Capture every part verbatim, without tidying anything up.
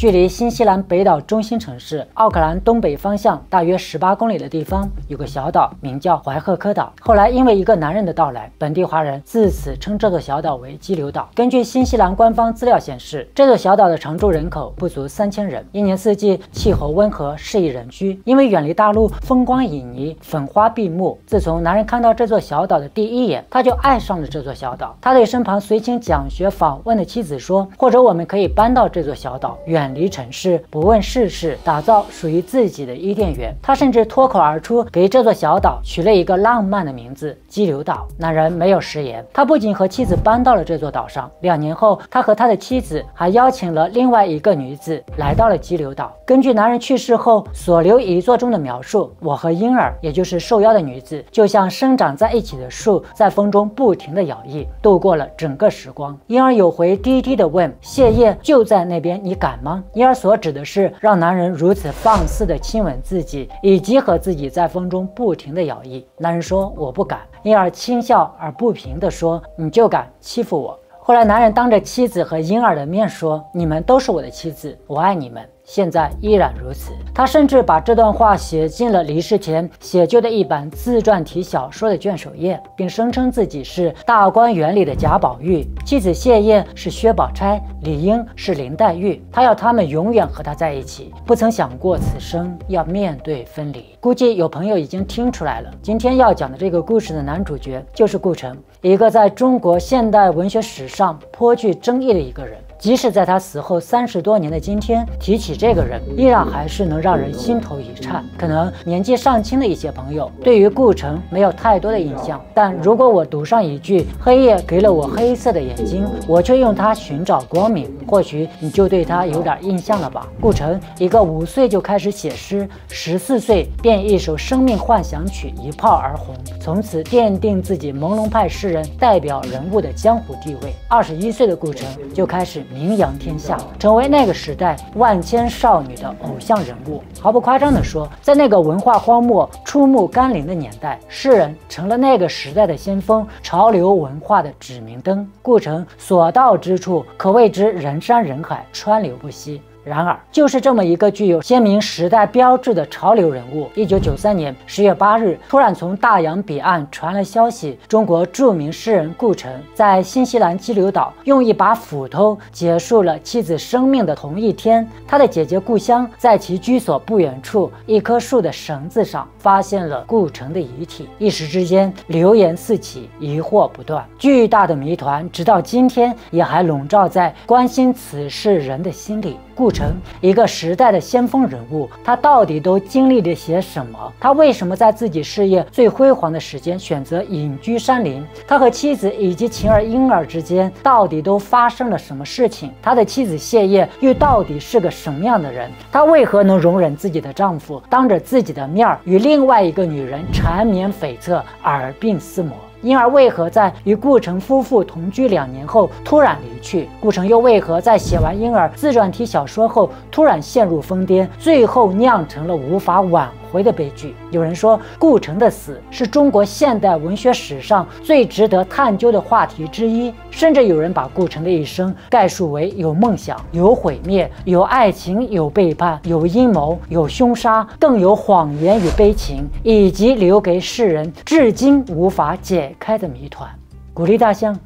距离新西兰北岛中心城市奥克兰东北方向大约十八公里的地方，有个小岛名叫怀赫科岛。后来因为一个男人的到来，本地华人自此称这座小岛为激流岛。根据新西兰官方资料显示，这座小岛的常住人口不足三千人，一年四季气候温和，适宜人居。因为远离大陆，风光旖旎，粉花闭目。自从男人看到这座小岛的第一眼，他就爱上了这座小岛。他对身旁随行讲学访问的妻子说：“或者我们可以搬到这座小岛，远离城市，不问世事，打造属于自己的伊甸园。”他甚至脱口而出，给这座小岛取了一个浪漫的名字——激流岛。男人没有食言，他不仅和妻子搬到了这座岛上，两年后，他和他的妻子还邀请了另外一个女子来到了激流岛。根据男人去世后所留遗作中的描述，我和婴儿，也就是受邀的女子，就像生长在一起的树，在风中不停地摇曳，度过了整个时光。婴儿有回低低地问：“谢烨就在那边，你敢吗？”婴儿所指的是让男人如此放肆地亲吻自己，以及和自己在风中不停地摇曳。男人说：“我不敢。”婴儿轻笑而不平地说：“你就敢欺负我。”后来男人当着妻子和婴儿的面说：“你们都是我的妻子，我爱你们。”现在依然如此。他甚至把这段话写进了离世前写就的一版自传体小说的卷首页，并声称自己是大观园里的贾宝玉，妻子谢烨是薛宝钗，李英是林黛玉。他要他们永远和他在一起，不曾想过此生要面对分离。估计有朋友已经听出来了，今天要讲的这个故事的男主角就是顾城，一个在中国现代文学史上颇具争议的一个人。即使在他死后三十多年的今天，提起这个人，依然还是能让人心头一颤。可能年纪尚轻的一些朋友对于顾城没有太多的印象，但如果我读上一句“黑夜给了我黑色的眼睛，我却用它寻找光明”，或许你就对他有点印象了吧。顾城，一个五岁就开始写诗，十四岁便一首《生命幻想曲》一炮而红，从此奠定自己朦胧派诗人代表人物的江湖地位。二十一岁的顾城就开始名扬天下，成为那个时代万千少女的偶像人物。毫不夸张地说，在那个文化荒漠触目甘霖的年代，诗人成了那个时代的先锋，潮流文化的指明灯。顾城所到之处，可谓之人山人海，川流不息。然而，就是这么一个具有鲜明时代标志的潮流人物，一九九三年十月八日，突然从大洋彼岸传来消息：中国著名诗人顾城在新西兰激流岛用一把斧头结束了妻子生命的同一天，他的姐姐故乡在其居所不远处一棵树的绳子上发现了顾城的遗体。一时之间，流言四起，疑惑不断，巨大的谜团直到今天也还笼罩在关心此事人的心里。顾城，一个时代的先锋人物，他到底都经历了些什么？他为什么在自己事业最辉煌的时间选择隐居山林？他和妻子以及情儿婴儿之间到底都发生了什么事情？他的妻子谢烨又到底是个什么样的人？他为何能容忍自己的丈夫当着自己的面儿与另外一个女人缠绵悱恻、耳鬓厮磨？婴儿为何在与顾城夫妇同居两年后突然离去？顾城又为何在写完婴儿自传体小说后突然陷入疯癫，最后酿成了无法挽回的悲剧？有人说，顾城的死是中国现代文学史上最值得探究的话题之一，甚至有人把顾城的一生概述为有梦想、有毁灭、有爱情、有背叛、有阴谋、有凶杀，更有谎言与悲情，以及留给世人至今无法解开的谜团。鼓励大象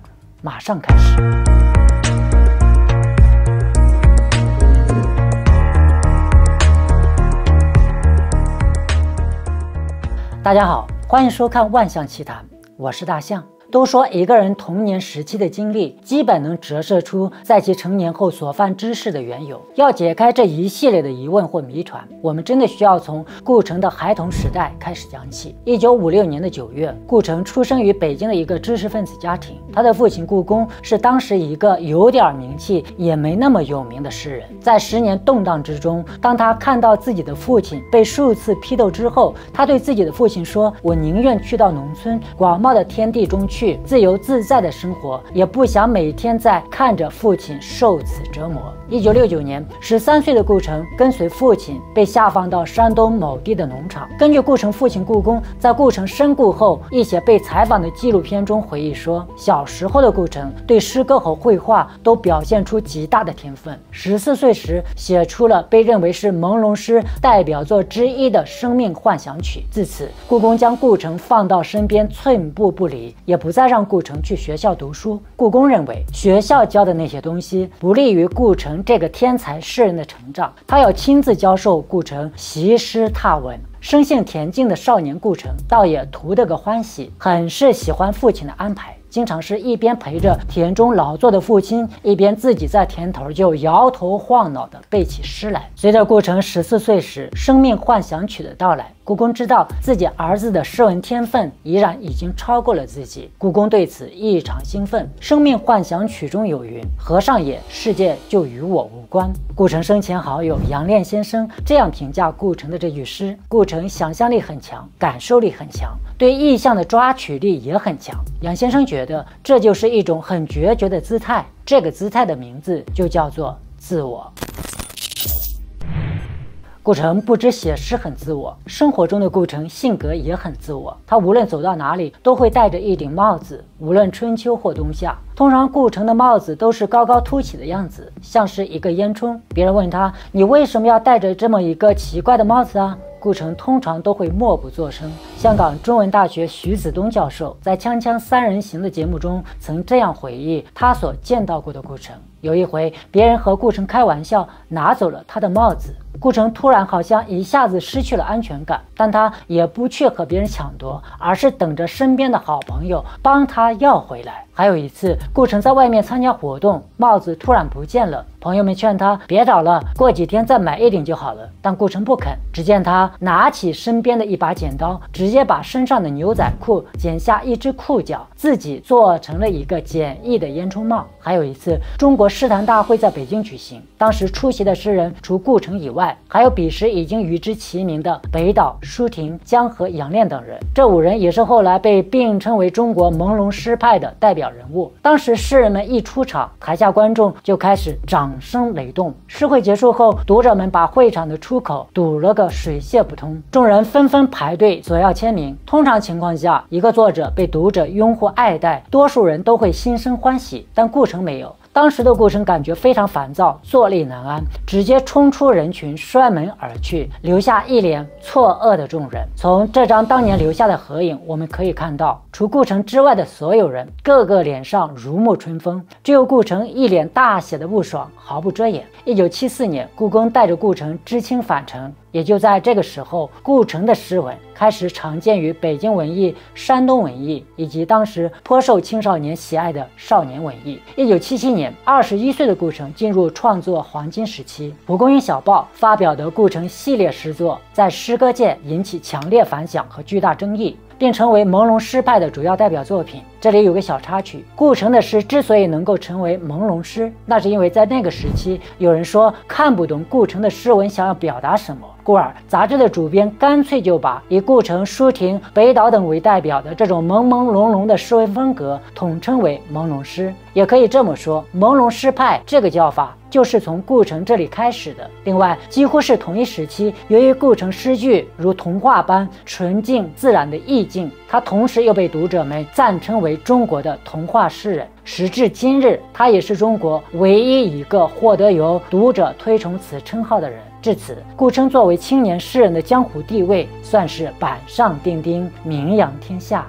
马上开始。大家好，欢迎收看《万象奇谈》，我是大象。都说一个人童年时期的经历，基本能折射出在其成年后所犯之事的缘由。要解开这一系列的疑问或谜团，我们真的需要从顾城的孩童时代开始讲起。一九五六年的九月，顾城出生于北京的一个知识分子家庭，他的父亲顾公是当时一个有点名气也没那么有名的诗人。在十年动荡之中，当他看到自己的父亲被数次批斗之后，他对自己的父亲说：“我宁愿去到农村广袤的天地中去，去自由自在的生活，也不想每天在看着父亲受此折磨。一九六九年，十三岁的顾城跟随父亲被下放到山东某地的农场。根据顾城父亲顾公在顾城身故后一些被采访的纪录片中回忆说，小时候的顾城对诗歌和绘画都表现出极大的天分。十四岁时写出了被认为是朦胧诗代表作之一的《生命幻想曲》。自此，顾公将顾城放到身边，寸步不离，也不再让顾城去学校读书。顾公认为，学校教的那些东西不利于顾城这个天才诗人的成长，他要亲自教授顾城习诗踏文。生性恬静的少年顾城倒也图得个欢喜，很是喜欢父亲的安排，经常是一边陪着田中劳作的父亲，一边自己在田头就摇头晃脑地背起诗来。随着顾城十四岁时《生命幻想曲》的到来，顾公知道自己儿子的诗文天分依然已经超过了自己，顾公对此异常兴奋。《生命幻想曲》中有云：“合上眼，世界就与我无关。”顾城生前好友杨炼先生这样评价顾城的这句诗：顾城想象力很强，感受力很强，对意象的抓取力也很强。杨先生觉得觉得这就是一种很决绝的姿态，这个姿态的名字就叫做自我。顾城不止写诗很自我，生活中的顾城性格也很自我。他无论走到哪里都会戴着一顶帽子，无论春秋或冬夏。通常顾城的帽子都是高高凸起的样子，像是一个烟囱。别人问他：“你为什么要戴着这么一个奇怪的帽子啊？”顾城通常都会默不作声。香港中文大学徐子东教授在《锵锵三人行》的节目中曾这样回忆他所见到过的顾城。有一回，别人和顾城开玩笑拿走了他的帽子，顾城突然好像一下子失去了安全感，但他也不去和别人抢夺，而是等着身边的好朋友帮他要回来。还有一次，顾城在外面参加活动，帽子突然不见了，朋友们劝他别找了，过几天再买一顶就好了，但顾城不肯。只见他拿起身边的一把剪刀，直接把身上的牛仔裤剪下一只裤脚，自己做成了一个简易的烟囱帽。还有一次，中国诗坛大会在北京举行，当时出席的诗人除顾城以外，还有彼时已经与之齐名的北岛、舒婷、江河、杨炼等人，这五人也是后来被并称为中国朦胧诗派的代表人物。当时诗人们一出场，台下观众就开始掌声雷动。诗会结束后，读者们把会场的出口堵了个水泄不通，众人纷纷排队索要签名。通常情况下，一个作者被读者拥护爱戴，多数人都会心生欢喜，但顾城没有。当时的顾城感觉非常烦躁，坐立难安，直接冲出人群，摔门而去，留下一脸错愕的众人。从这张当年留下的合影，我们可以看到，除顾城之外的所有人，个个脸上如沐春风，只有顾城一脸大写的不爽，毫不遮掩。一九七四年，故宫带着顾城知青返程。也就在这个时候，顾城的诗文开始常见于北京文艺、山东文艺以及当时颇受青少年喜爱的少年文艺。一九七七年，二十一岁的顾城进入创作黄金时期，蒲公英小报发表的顾城系列诗作在诗歌界引起强烈反响和巨大争议，并成为朦胧诗派的主要代表作品。这里有个小插曲，顾城的诗之所以能够成为朦胧诗，那是因为在那个时期有人说看不懂顾城的诗文想要表达什么，故而杂志的主编干脆就把以顾城、舒婷、北岛等为代表的这种朦朦胧胧的诗文风格统称为朦胧诗。也可以这么说，朦胧诗派这个叫法就是从顾城这里开始的。另外，几乎是同一时期，由于顾城诗句如童话般纯净自然的意境，他同时又被读者们赞称为中国的童话诗人。时至今日，他也是中国唯一一个获得由读者推崇此称号的人。至此，顾城作为青年诗人的江湖地位算是板上钉钉，名扬天下。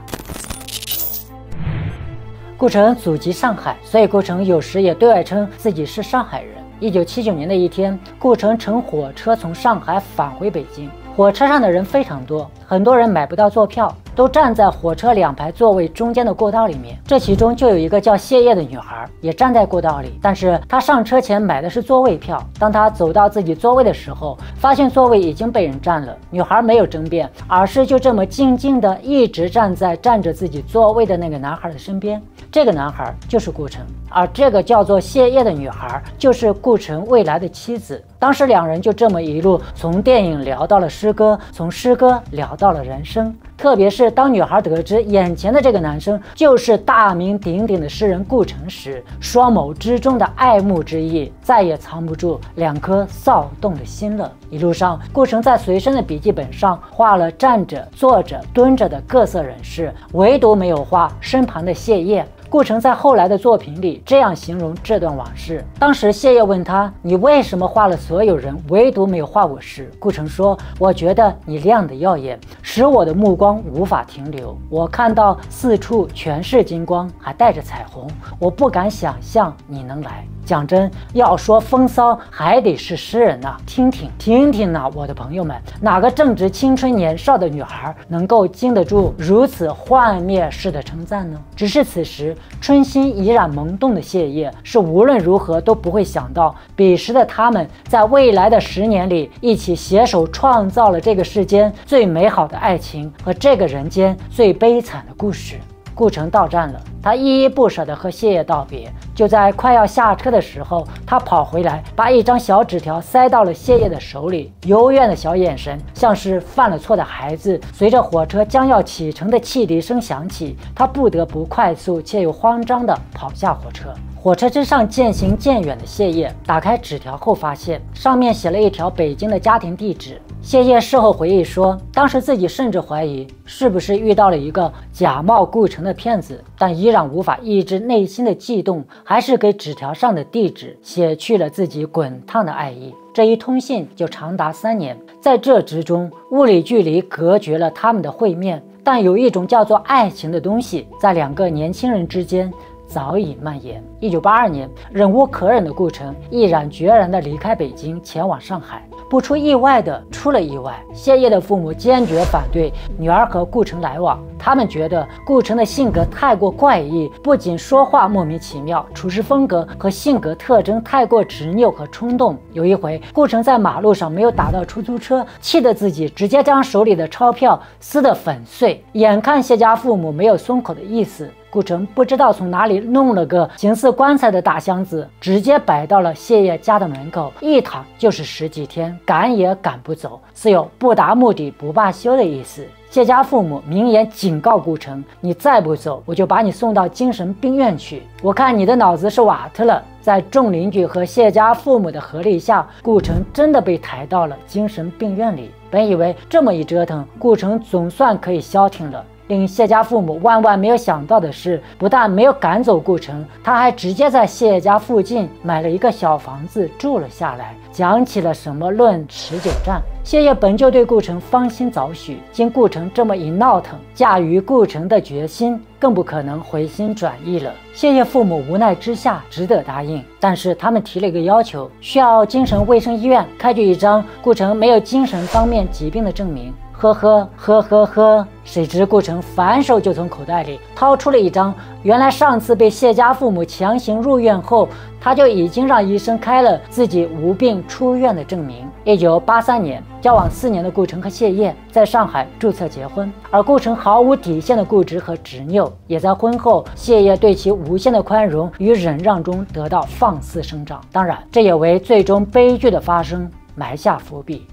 顾城祖籍上海，所以顾城有时也对外称自己是上海人。一九七九年的一天，顾城乘火车从上海返回北京，火车上的人非常多，很多人买不到坐票，都站在火车两排座位中间的过道里面。这其中就有一个叫谢烨的女孩，也站在过道里，但是她上车前买的是座位票。当她走到自己座位的时候，发现座位已经被人占了。女孩没有争辩，而是就这么静静的一直站在站着自己座位的那个男孩的身边。这个男孩就是顾城，而这个叫做谢烨的女孩就是顾城未来的妻子。当时两人就这么一路从电影聊到了诗歌，从诗歌聊到了人生。特别是当女孩得知眼前的这个男生就是大名鼎鼎的诗人顾城时，双眸之中的爱慕之意再也藏不住两颗骚动的心了。一路上，顾城在随身的笔记本上画了站着、坐着、蹲着的各色人士，唯独没有画身旁的谢烨。顾城在后来的作品里这样形容这段往事：当时谢烨问他，你为什么画了所有人，唯独没有画我时，顾城说，我觉得你亮得耀眼，使我的目光无法停留。我看到四处全是金光，还带着彩虹，我不敢想象你能来。讲真，要说风骚，还得是诗人呐、啊，听听听听呐、啊，我的朋友们，哪个正值青春年少的女孩能够经得住如此幻灭式的称赞呢？只是此时春心已然萌动的谢烨，是无论如何都不会想到，彼时的他们在未来的十年里，一起携手创造了这个世间最美好的爱情和这个人间最悲惨的故事。顾城到站了，他依依不舍地和谢烨道别。就在快要下车的时候，他跑回来，把一张小纸条塞到了谢烨的手里，幽怨的小眼神，像是犯了错的孩子。随着火车将要启程的汽笛声响起，他不得不快速且又慌张地跑下火车。火车之上渐行渐远的谢烨打开纸条后发现上面写了一条北京的家庭地址。谢烨事后回忆说，当时自己甚至怀疑是不是遇到了一个假冒顾城的骗子，但依然无法抑制内心的悸动，还是给纸条上的地址写去了自己滚烫的爱意。这一通信就长达三年，在这之中，物理距离隔绝了他们的会面，但有一种叫做爱情的东西，在两个年轻人之间早已蔓延。一九八二年，忍无可忍的顾城毅然决然地离开北京，前往上海。不出意外的出了意外，谢烨的父母坚决反对女儿和顾城来往。他们觉得顾城的性格太过怪异，不仅说话莫名其妙，处事风格和性格特征太过执拗和冲动。有一回，顾城在马路上没有打到出租车，气得自己直接将手里的钞票撕得粉碎。眼看谢家父母没有松口的意思，顾城不知道从哪里弄了个形似棺材的大箱子，直接摆到了谢烨家的门口，一躺就是十几天，赶也赶不走，似有不达目的不罢休的意思。谢家父母明言警告顾城，你再不走，我就把你送到精神病院去，我看你的脑子是瓦特了。在众邻居和谢家父母的合力下，顾城真的被抬到了精神病院里。本以为这么一折腾，顾城总算可以消停了，令谢家父母万万没有想到的是，不但没有赶走顾城，他还直接在谢家附近买了一个小房子住了下来，讲起了什么论持久战。谢烨本就对顾城芳心早许，经顾城这么一闹腾，驾驭顾城的决心更不可能回心转意了。谢烨父母无奈之下只得答应，但是他们提了一个要求，需要精神卫生医院开具一张顾城没有精神方面疾病的证明。呵呵呵呵呵，谁知顾城反手就从口袋里掏出了一张，原来上次被谢家父母强行入院后，他就已经让医生开了自己无病出院的证明。一九八三年，交往四年的顾城和谢烨在上海注册结婚，而顾城毫无底线的固执和执拗，也在婚后谢烨对其无限的宽容与忍让中得到放肆生长。当然，这也为最终悲剧的发生埋下伏笔。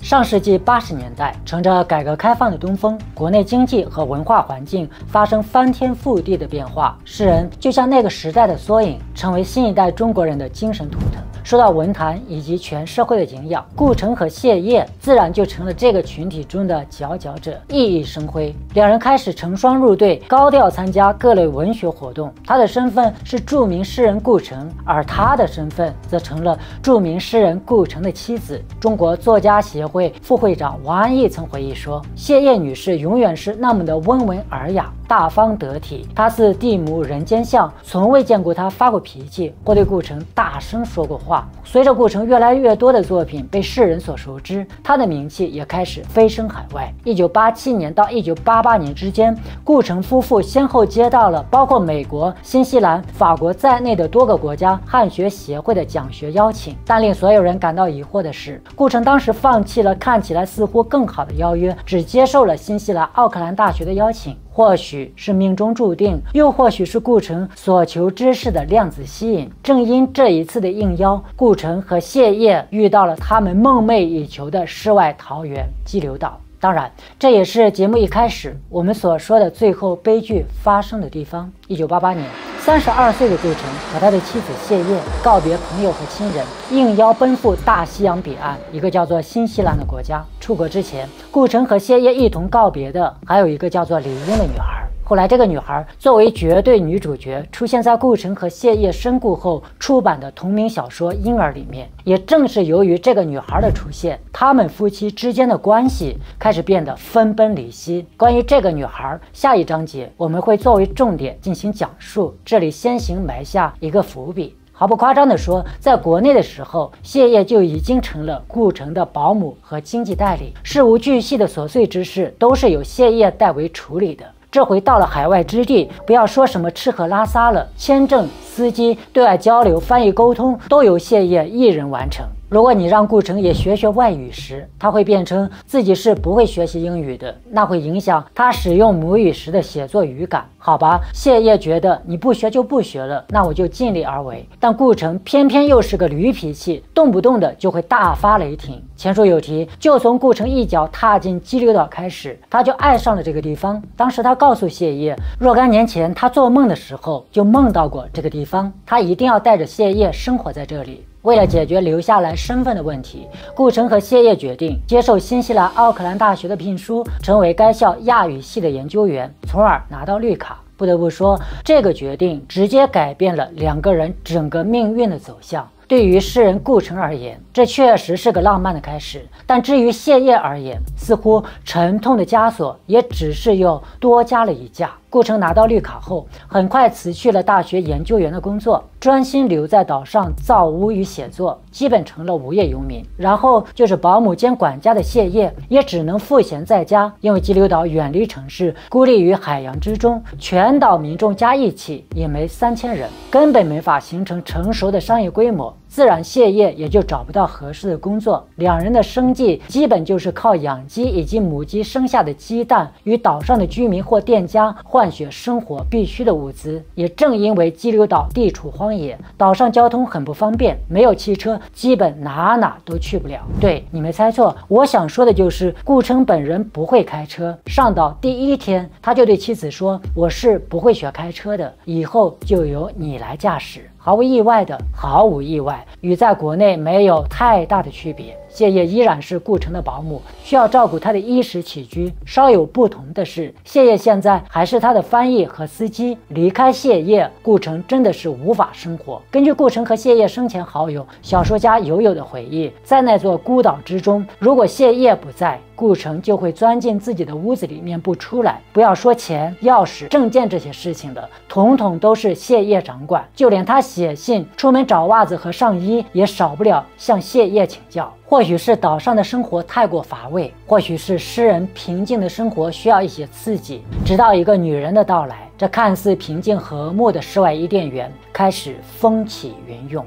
上世纪八十年代，乘着改革开放的东风，国内经济和文化环境发生翻天覆地的变化。诗人就像那个时代的缩影，成为新一代中国人的精神图腾，受到文坛以及全社会的营养。顾城和谢烨自然就成了这个群体中的佼佼者，熠熠生辉。两人开始成双入对，高调参加各类文学活动。他的身份是著名诗人顾城，而他的身份则成了著名诗人顾城的妻子。中国作家协会副会长王安忆曾回忆说，谢烨女士永远是那么的温文尔雅、大方得体，她似地母人间像，从未见过她发过脾气或对顾城大声说过话。随着顾城越来越多的作品被世人所熟知，她的名气也开始飞升海外。一九八七年到一九八八年之间，顾城夫妇先后接到了包括美国、新西兰、法国在内的多个国家汉学协会的讲学邀请。但令所有人感到疑惑的是，顾城当时放弃了看起来似乎更好的邀约，只接受了新西兰奥克兰大学的邀请。或许是命中注定，又或许是顾城所求之事的量子吸引。正因这一次的应邀，顾城和谢烨遇到了他们梦寐以求的世外桃源——激流岛。 当然，这也是节目一开始我们所说的最后悲剧发生的地方。一九八八年，三十二岁的顾城和他的妻子谢烨告别朋友和亲人，应邀奔赴大西洋彼岸一个叫做新西兰的国家。出国之前，顾城和谢烨一同告别的还有一个叫做李英的女孩。 后来，这个女孩作为绝对女主角出现在顾城和谢烨身故后出版的同名小说《婴儿》里面。也正是由于这个女孩的出现，他们夫妻之间的关系开始变得分崩离析。关于这个女孩，下一章节我们会作为重点进行讲述，这里先行埋下一个伏笔。 毫不夸张地说，在国内的时候，谢烨就已经成了顾城的保姆和经济代理，事无巨细的琐碎之事都是由谢烨代为处理的。这回到了海外之地，不要说什么吃喝拉撒了，签证、司机、对外交流、翻译沟通都由谢烨一人完成。 如果你让顾城也学学外语时，他会辩称自己是不会学习英语的，那会影响他使用母语时的写作语感。好吧，谢烨觉得你不学就不学了，那我就尽力而为。但顾城偏偏又是个驴脾气，动不动的就会大发雷霆。前书有提，就从顾城一脚踏进激流岛开始，他就爱上了这个地方。当时他告诉谢烨，若干年前他做梦的时候就梦到过这个地方，他一定要带着谢烨生活在这里。 为了解决留下来身份的问题，顾城和谢烨决定接受新西兰奥克兰大学的聘书，成为该校亚语系的研究员，从而拿到绿卡。不得不说，这个决定直接改变了两个人整个命运的走向。 对于诗人顾城而言，这确实是个浪漫的开始；但至于谢烨而言，似乎沉痛的枷锁也只是又多加了一架。顾城拿到绿卡后，很快辞去了大学研究员的工作，专心留在岛上造屋与写作，基本成了无业游民。然后就是保姆兼管家的谢烨，也只能赋闲在家，因为激流岛远离城市，孤立于海洋之中，全岛民众加一起也没三千人，根本没法形成成熟的商业规模。 自然，谢烨也就找不到合适的工作，两人的生计基本就是靠养鸡以及母鸡生下的鸡蛋与岛上的居民或店家换取生活必需的物资。也正因为激流岛地处荒野，岛上交通很不方便，没有汽车，基本哪哪都去不了。对，你没猜错，我想说的就是顾城本人不会开车。上岛第一天，他就对妻子说：“我是不会学开车的，以后就由你来驾驶。” 毫无意外的，毫无意外，与在国内没有太大的区别。谢烨依然是顾城的保姆，需要照顾他的衣食起居。稍有不同的是，谢烨现在还是他的翻译和司机。离开谢烨，顾城真的是无法生活。根据顾城和谢烨生前好友、小说家友友的回忆，在那座孤岛之中，如果谢烨不在， 顾城就会钻进自己的屋子里面不出来，不要说钱、钥匙、证件这些事情了，统统都是谢烨掌管。就连他写信、出门找袜子和上衣，也少不了向谢烨请教。 或许是岛上的生活太过乏味，或许是诗人平静的生活需要一些刺激。直到一个女人的到来，这看似平静和睦的世外伊甸园开始风起云涌。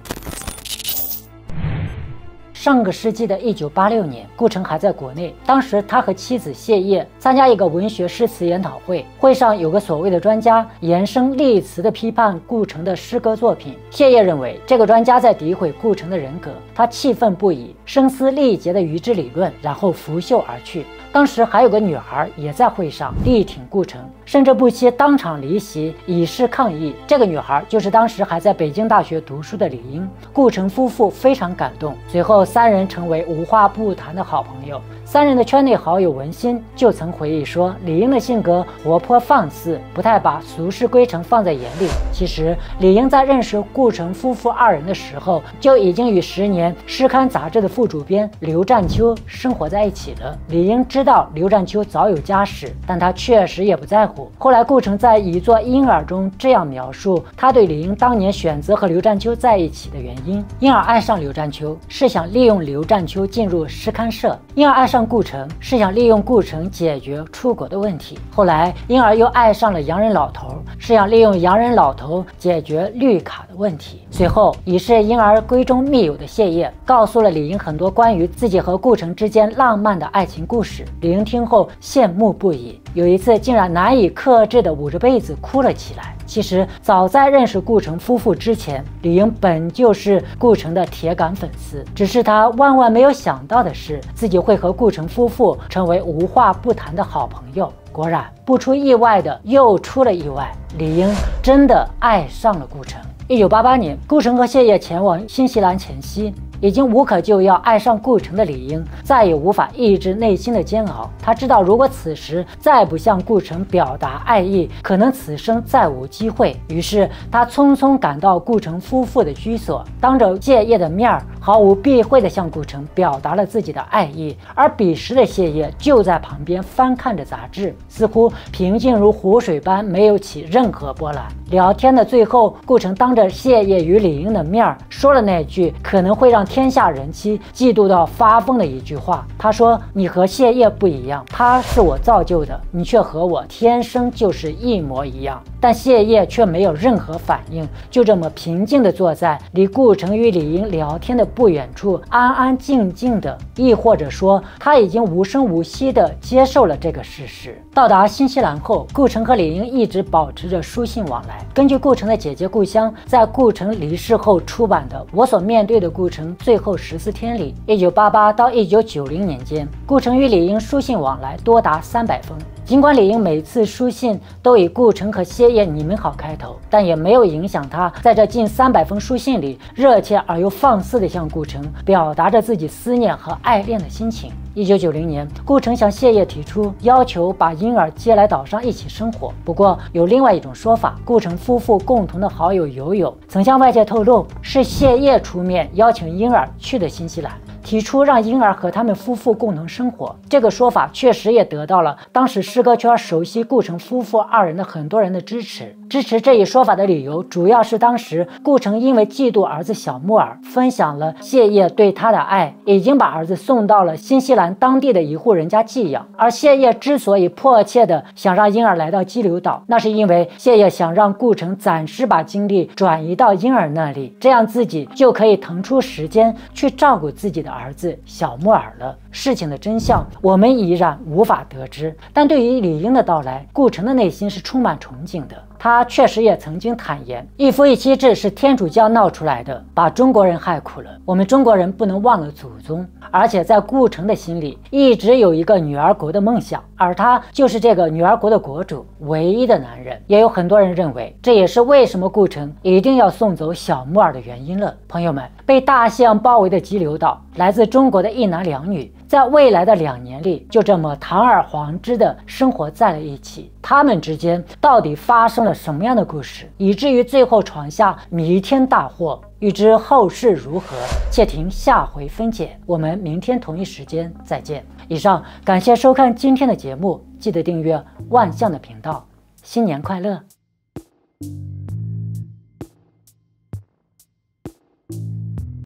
上个世纪的一九八六年，顾城还在国内。当时，他和妻子谢烨参加一个文学诗词研讨会，会上有个所谓的专家严生立词地批判顾城的诗歌作品。谢烨认为这个专家在诋毁顾城的人格，他气愤不已，声嘶力竭地与之理论，然后拂袖而去。当时还有个女孩也在会上力挺顾城，甚至不惜当场离席以示抗议。这个女孩就是当时还在北京大学读书的李英。顾城夫妇非常感动，随后 三人成为无话不谈的好朋友。三人的圈内好友文心就曾回忆说，李英的性格活泼放肆，不太把俗世规程放在眼里。其实，李英在认识顾城夫妇二人的时候，就已经与时年诗刊杂志的副主编刘占秋生活在一起了。李英知道刘占秋早有家室，但他确实也不在乎。后来，顾城在一座婴儿中这样描述他对李英当年选择和刘占秋在一起的原因：婴儿爱上刘占秋，是想利用刘占秋进入诗刊社；婴儿爱上算顾城，是想利用顾城解决出国的问题。后来，因而又爱上了洋人老头，是想利用洋人老头解决绿卡的问题。随后，已是因而闺中密友的谢烨，告诉了李莹很多关于自己和顾城之间浪漫的爱情故事。李莹听后羡慕不已，有一次竟然难以克制地捂着被子哭了起来。其实，早在认识顾城夫妇之前，李莹本就是顾城的铁杆粉丝，只是她万万没有想到的是，自己会和顾城夫妇成为无话不谈的好朋友。果然，不出意外的又出了意外，李莹真的爱上了顾城。一九八八年，顾城和谢烨前往新西兰前夕，已经无可救药爱上顾城的李莹再也无法抑制内心的煎熬。她知道，如果此时再不向顾城表达爱意，可能此生再无机会。于是她匆匆赶到顾城夫妇的居所，当着谢烨的面儿，毫无避讳地向顾城表达了自己的爱意。而彼时的谢烨就在旁边翻看着杂志，似乎平静如湖水般，没有起任何波澜。聊天的最后，顾城当着谢烨与李莹的面儿说了那句可能会让天下人妻嫉妒到发疯的一句话，他说：“你和谢烨不一样，他是我造就的，你却和我天生就是一模一样。”但谢烨却没有任何反应，就这么平静地坐在离顾城与李莹聊天的不远处，安安静静的，亦或者说他已经无声无息地接受了这个事实。到达新西兰后，顾城和李莹一直保持着书信往来。根据顾城的姐姐故乡在顾城离世后出版的《我所面对的顾城》最后十四天里，一九八八到一九九零年间，顾城与李莹书信往来多达三百封。尽管李莹每次书信都以“顾城和谢烨你们好”开头，但也没有影响她在这近三百封书信里，热切而又放肆地向顾城表达着自己思念和爱恋的心情。一九九零年，顾城向谢烨提出要求，把婴儿接来岛上一起生活。不过，有另外一种说法，顾城夫妇共同的好友友友曾向外界透露，是谢烨出面邀请婴儿去的新西兰，提出让婴儿和他们夫妇共同生活。这个说法确实也得到了当时诗歌圈熟悉顾城夫妇二人的很多人的支持。支持这一说法的理由主要是当时顾城因为嫉妒儿子小木耳分享了谢烨对他的爱，已经把儿子送到了新西兰当地的一户人家寄养。而谢烨之所以迫切的想让婴儿来到激流岛，那是因为谢烨想让顾城暂时把精力转移到婴儿那里，这样自己就可以腾出时间去照顾自己的儿子小木耳了。事情的真相我们依然无法得知，但对于李莹的到来，顾城的内心是充满憧憬的。他确实也曾经坦言，一夫一妻制是天主教闹出来的，把中国人害苦了，我们中国人不能忘了祖宗。而且在顾城的心里一直有一个女儿国的梦想，而他就是这个女儿国的国主，唯一的男人。也有很多人认为，这也是为什么顾城一定要送走小木耳的原因了。朋友们，被大西洋包围的激流岛，来自中国的一男两女，在未来的两年里，就这么堂而皇之的生活在了一起。他们之间到底发生了什么样的故事，以至于最后闯下弥天大祸？预知后事如何，且听下回分解。我们明天同一时间再见。以上，感谢收看今天的节目，记得订阅万象的频道。新年快乐！